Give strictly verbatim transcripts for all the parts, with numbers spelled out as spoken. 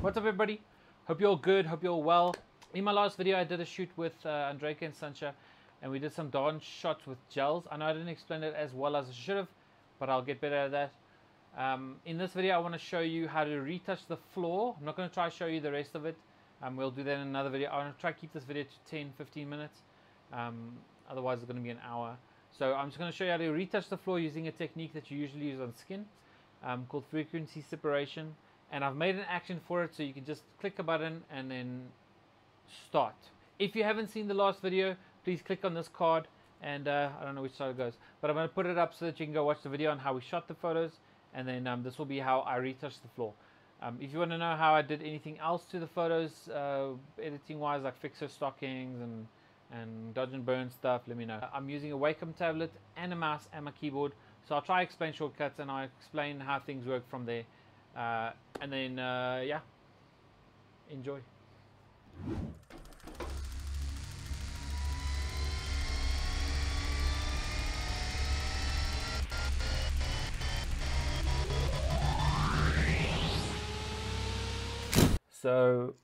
What's up, everybody? Hope you're all good, hope you're all well. In my last video I did a shoot with uh, Andrejka and Sancha, and we did some dance shots with gels. I know I didn't explain it as well as I should have, but I'll get better at that. Um, in this video I want to show you how to retouch the floor. I'm not going to try to show you the rest of it, um, we'll do that in another video. I'm going to try to keep this video to ten to fifteen minutes, um, otherwise it's going to be an hour. So I'm just going to show you how to retouch the floor using a technique that you usually use on skin, um, called frequency separation. And I've made an action for it, so you can just click a button and then start. If you haven't seen the last video, please click on this card, and uh, I don't know which side it goes, but I'm going to put it up so that you can go watch the video on how we shot the photos, and then um, this will be how I retouched the floor. Um, if you want to know how I did anything else to the photos, uh, editing wise, like fixer stockings and and dodge and burn stuff, let me know. I'm using a Wacom tablet and a mouse and my keyboard, so I'll try explain shortcuts and I'll explain how things work from there. Uh, and then uh, yeah, enjoy. So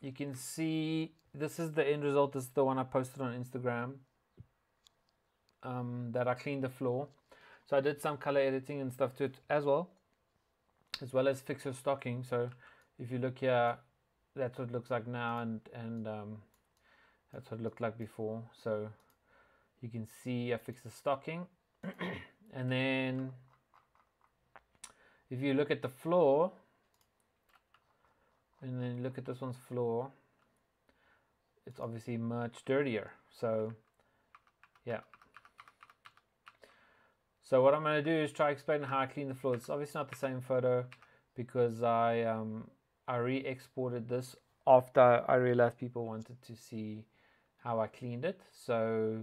you can see this is the end result. This is the one I posted on Instagram, um, that I cleaned the floor. So I did some color editing and stuff to it as well, as well as fixer stocking. So if you look here, that's what it looks like now, and and um, that's what it looked like before. So you can see I fixed the stocking. And then if you look at the floor, and then look at this one's floor, it's obviously much dirtier. So yeah. So what I'm going to do is try to explain how I clean the floor. It's obviously not the same photo because I um, I re-exported this after I realized people wanted to see how I cleaned it. So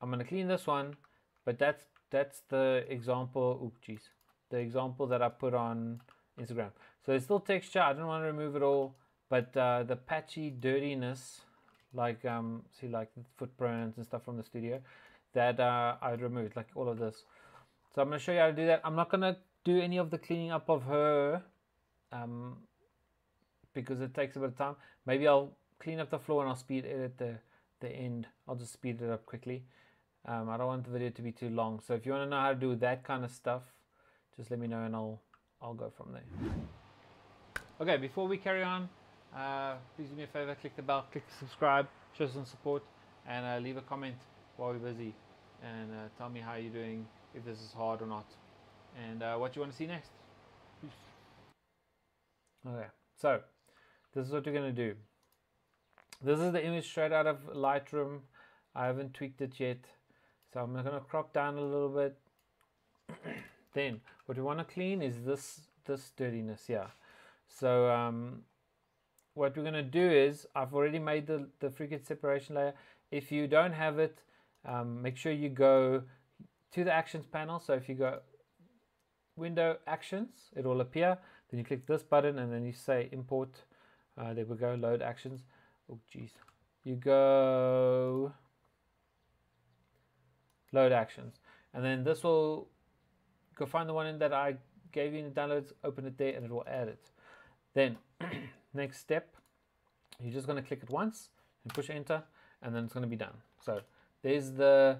I'm going to clean this one, but that's that's the example. Oops, geez, the example that I put on Instagram. So there's still texture. I don't want to remove it all, but uh, the patchy dirtiness, like um, see, like the footprints and stuff from the studio, that uh, I removed, like all of this. So I'm going to show you how to do that. I'm not going to do any of the cleaning up of her, um, because it takes a bit of time. Maybe I'll clean up the floor and I'll speed edit the, the end. I'll just speed it up quickly. Um, I don't want the video to be too long. So if you want to know how to do that kind of stuff, just let me know and I'll, I'll go from there. Okay, before we carry on, uh, please do me a favor, click the bell, click subscribe, show some support, and uh, leave a comment while we're busy, and uh, tell me how you're doing, if this is hard or not, and uh, what you want to see next. Okay, so this is what you're going to do. This is the image straight out of Lightroom. I haven't tweaked it yet, so I'm going to crop down a little bit. Then what we want to clean is this this dirtiness here. So um, what we're going to do is, I've already made the, the frequency separation layer. If you don't have it, um, make sure you go to the actions panel. So if you go window actions, it will appear, then you click this button and then you say import, uh, there we go, load actions. Oh geez, you go load actions, and then this will go find the one in that I gave you in the downloads, open it there, and it will add it. Then next step, you're just going to click it once and push enter, and then it's going to be done. So there's the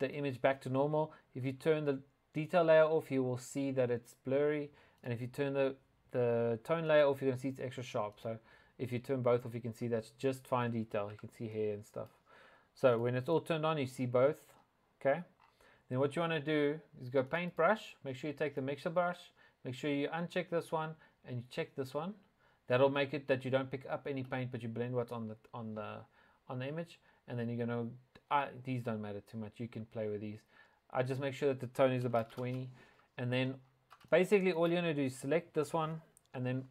the image back to normal. If you turn the detail layer off, you will see that it's blurry, and if you turn the, the tone layer off, you're going to see it's extra sharp. So if you turn both off, you can see that's just fine detail. You can see hair and stuff. So when it's all turned on, you see both. Okay, then what you want to do is go paintbrush, make sure you take the mixer brush, make sure you uncheck this one and you check this one. That'll make it that you don't pick up any paint, but you blend what's on the on the on the image. And then you're gonna, uh, these don't matter too much, you can play with these. I just make sure that the tone is about twenty, and then basically all you're gonna do is select this one, and then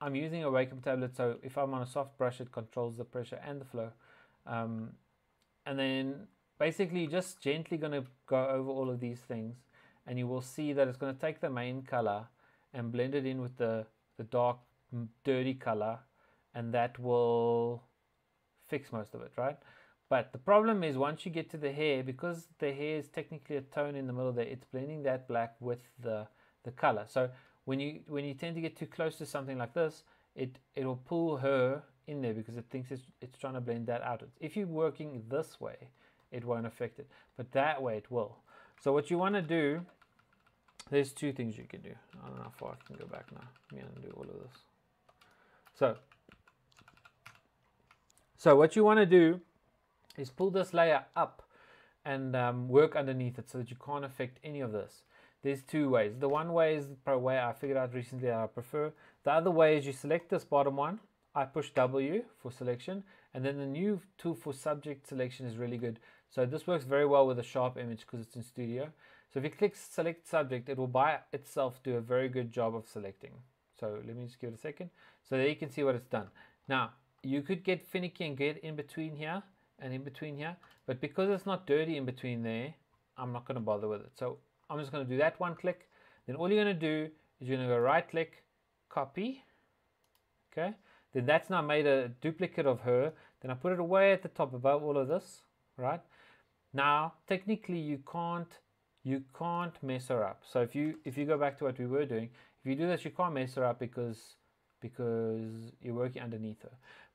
I'm using a Wacom tablet, so if I'm on a soft brush it controls the pressure and the flow, um, and then basically you're just gently gonna go over all of these things, and you will see that it's gonna take the main color and blend it in with the, the dark dirty color, and that will fix most of it, right? But the problem is, once you get to the hair, because the hair is technically a tone in the middle there, it's blending that black with the, the color. So when you when you tend to get too close to something like this, it it'll pull her in there because it thinks it's, it's trying to blend that out. If you're working this way, it won't affect it, but that way it will. So what you want to do, there's two things you can do. I don't know how far I can go back now. Let me undo all of this. So, so what you want to do is pull this layer up and um, work underneath it so that you can't affect any of this. There's two ways. The one way is the way I figured out recently that I prefer. The other way is you select this bottom one. I push W for selection, and then the new tool for subject selection is really good. So this works very well with a sharp image because it's in studio. So if you click select subject, it will by itself do a very good job of selecting. So let me just give it a second. So there you can see what it's done. Now you could get finicky and get in between here and in between here, but because it's not dirty in between there, I'm not going to bother with it. So I'm just going to do that one click. Then all you're going to do is you're going to go right click, copy. Okay. Then that's now made a duplicate of her. Then I put it away at the top above all of this, right? Now, technically you can't, you can't mess her up. So if you, if you go back to what we were doing, if you do this, you can't mess her up because, because you're working underneath her.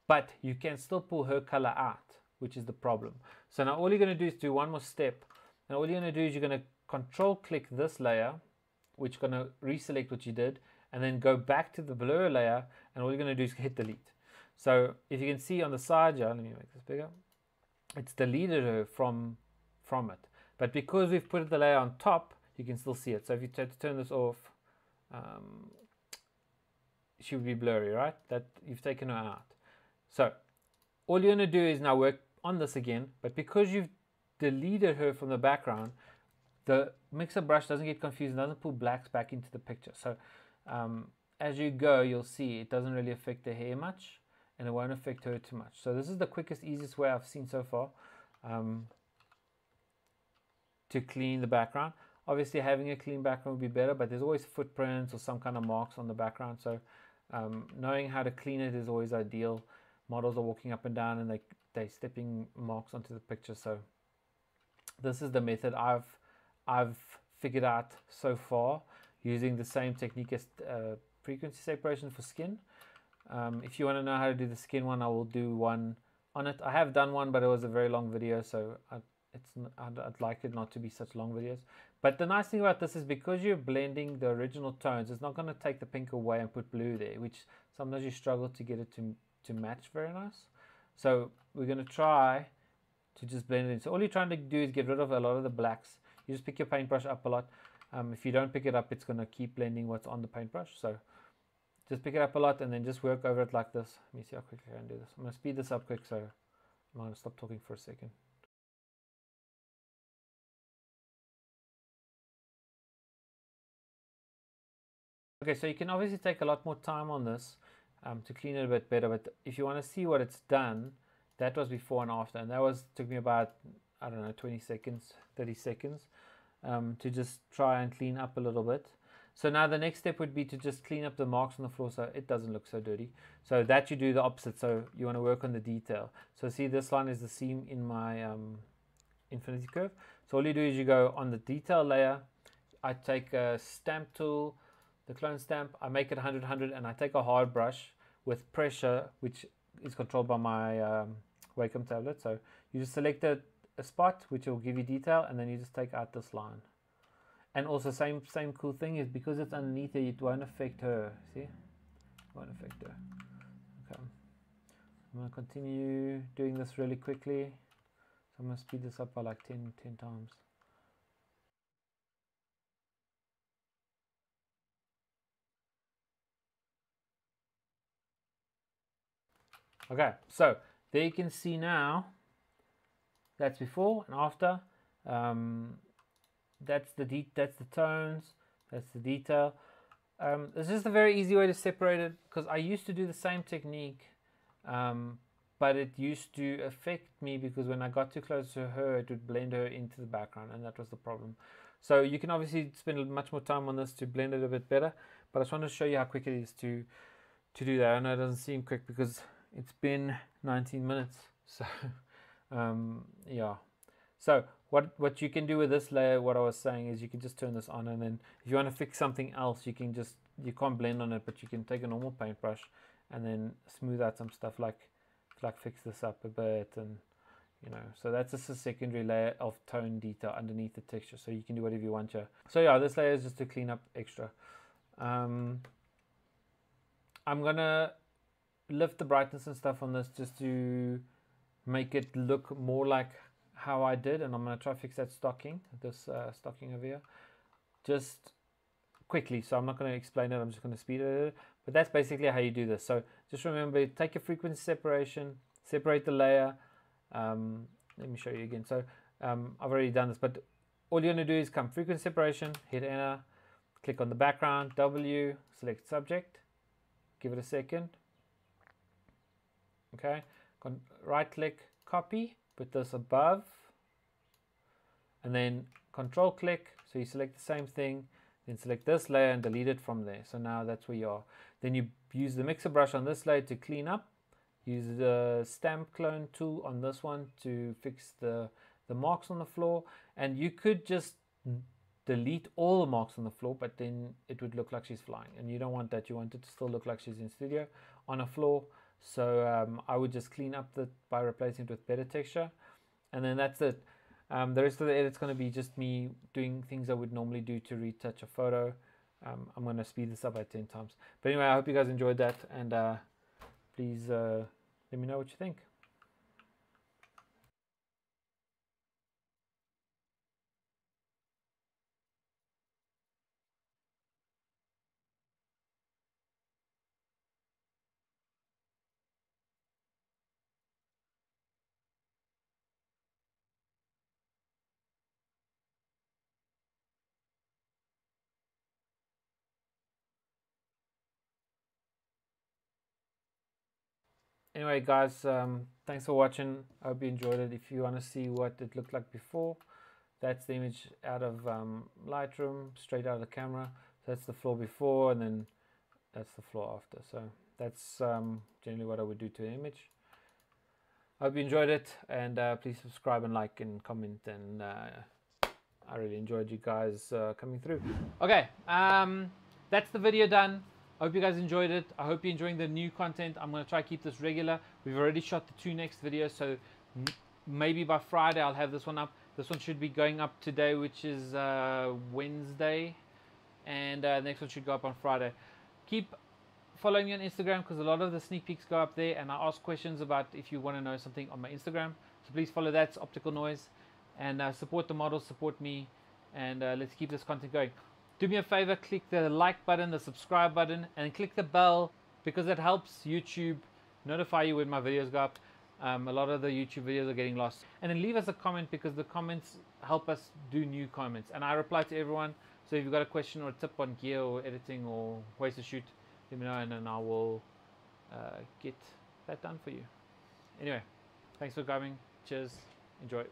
But you can still pull her color out, which is the problem. So now all you're gonna do is do one more step. And all you're gonna do is you're gonna control click this layer, which is gonna reselect what you did, and then go back to the blur layer, and all you're going to do is hit delete. So if you can see on the side here, let me make this bigger, it's deleted her from, from it. But because we've put the layer on top, you can still see it. So if you try to turn this off, um, she would be blurry, right? That you've taken her out. So all you're going to do is now work on this again, but because you've deleted her from the background, the mixer brush doesn't get confused and doesn't pull blacks back into the picture. So Um, as you go, you'll see it doesn't really affect the hair much, and it won't affect her too much. So this is the quickest, easiest way I've seen so far um, to clean the background. Obviously having a clean background would be better, but there's always footprints or some kind of marks on the background. So um, knowing how to clean it is always ideal. Models are walking up and down and they, they're stepping marks onto the picture. So this is the method I've, I've figured out so far, using the same technique as uh, frequency separation for skin. Um, if you want to know how to do the skin one, I will do one on it. I have done one, but it was a very long video, so I, it's, I'd, I'd like it not to be such long videos. But the nice thing about this is because you're blending the original tones, it's not going to take the pink away and put blue there, which sometimes you struggle to get it to, to match very nice. So we're going to try to just blend it in. So all you're trying to do is get rid of a lot of the blacks. You just pick your paintbrush up a lot. Um, if you don't pick it up, it's going to keep blending what's on the paintbrush. So just pick it up a lot and then just work over it like this. Let me see how quickly I can do this. I'm going to speed this up quick, so I'm going to stop talking for a second. Okay, so you can obviously take a lot more time on this um, to clean it a bit better. But if you want to see what it's done, that was before and after. And that was took me about, I don't know, twenty seconds, thirty seconds. Um, to just try and clean up a little bit. So now the next step would be to just clean up the marks on the floor so it doesn't look so dirty. So that you do the opposite, so you want to work on the detail. So see, this line is the seam in my um, infinity curve. So all you do is you go on the detail layer, I take a stamp tool, the clone stamp, I make it one hundred, one hundred, and I take a hard brush with pressure, which is controlled by my um, Wacom tablet. So you just select it, a spot which will give you detail, and then you just take out this line. And also same same cool thing is because it's underneath it, it won't affect her. See, it won't affect her. Okay, I'm gonna continue doing this really quickly. So I'm gonna speed this up by like ten, ten times. Okay, so there you can see now. That's before and after. Um, that's the de that's the tones. That's the detail. Um, this is a very easy way to separate it because I used to do the same technique, um, but it used to affect me because when I got too close to her, it would blend her into the background, and that was the problem. So you can obviously spend much more time on this to blend it a bit better. But I just want to show you how quick it is to to do that. I know it doesn't seem quick because it's been nineteen minutes. So. Um, yeah, so what what you can do with this layer, what I was saying is you can just turn this on, and then if you want to fix something else, you can just, you can't blend on it, but you can take a normal paintbrush and then smooth out some stuff, like like fix this up a bit, and you know, so that's just a secondary layer of tone detail underneath the texture, so you can do whatever you want here. So yeah, this layer is just to clean up extra. um, I'm gonna lift the brightness and stuff on this just to make it look more like how I did, and I'm gonna try to fix that stocking, this uh, stocking over here, just quickly. So I'm not going to explain it, I'm just going to speed it, but that's basically how you do this. So just remember, take your frequency separation, separate the layer. Um, let me show you again. So um, I've already done this, but all you're going to do is come frequency separation, hit enter, click on the background, W, select subject, give it a second. Okay, right click, copy, put this above, and then control click, so you select the same thing. Then select this layer and delete it from there. So now that's where you are. Then you use the mixer brush on this layer to clean up. Use the stamp clone tool on this one to fix the, the marks on the floor. And you could just delete all the marks on the floor, but then it would look like she's flying. And you don't want that. You want it to still look like she's in studio on a floor. So um, I would just clean up the, by replacing it with better texture. And then that's it. Um, the rest of the edit's going to be just me doing things I would normally do to retouch a photo. Um, I'm going to speed this up by ten times. But anyway, I hope you guys enjoyed that, and uh, please uh, let me know what you think. Anyway guys, um, thanks for watching. I hope you enjoyed it. If you want to see what it looked like before, that's the image out of um, Lightroom, straight out of the camera. So that's the floor before, and then that's the floor after. So that's um, generally what I would do to an image. I hope you enjoyed it, and uh, please subscribe and like and comment, and uh, I really enjoyed you guys uh, coming through. Okay, um, that's the video done. I hope you guys enjoyed it. I hope you're enjoying the new content. I'm going to try to keep this regular. We've already shot the two next videos, so maybe by Friday I'll have this one up. This one should be going up today, which is uh, Wednesday, and uh, the next one should go up on Friday. Keep following me on Instagram, because a lot of the sneak peeks go up there, and I ask questions about if you want to know something on my Instagram. So please follow that, it's Optical Noise, and uh, support the models, support me, and uh, let's keep this content going. Do me a favor, click the like button, the subscribe button, and click the bell, because it helps YouTube notify you when my videos go up. Um, a lot of the YouTube videos are getting lost. And then leave us a comment, because the comments help us do new comments. And I reply to everyone. So if you've got a question or a tip on gear or editing or ways to shoot, let me know, and then I will uh, get that done for you. Anyway, thanks for coming. Cheers. Enjoy.